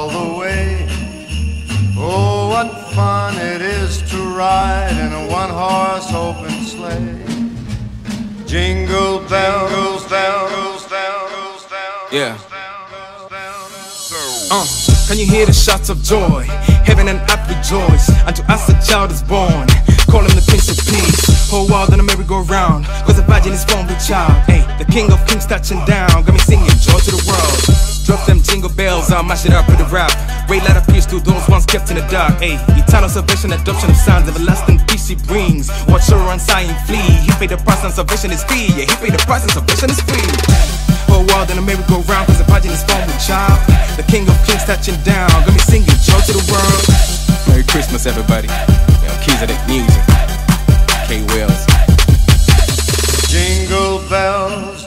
all the way. Oh, what fun it is to ride in a one-horse open sleigh. Jingle bells, bells, bells, bells. Yeah. Can you hear the shouts of joy? Heaven and earth rejoice, unto us a child is born. Call him the Prince of Peace. Whole world on a merry-go-round, cause a virgin is born with child. Hey, the King of Kings touching down, got me singing joy to the world. Drop them jingle bells, I'll mash it up with a rap. Ray light appears to those once kept in the dark. Hey, eternal salvation, adoption of sons, everlasting peace he brings. Watch her on sighing flee. He paid the price and salvation is free. Yeah, he paid the price and salvation is free. Whole world on a merry-go-round, cause a virgin is born with child. The King of Kings touching down, got me singing joy to the world. Merry Christmas, everybody. Keys of the music, K. Wells. Jingle bells,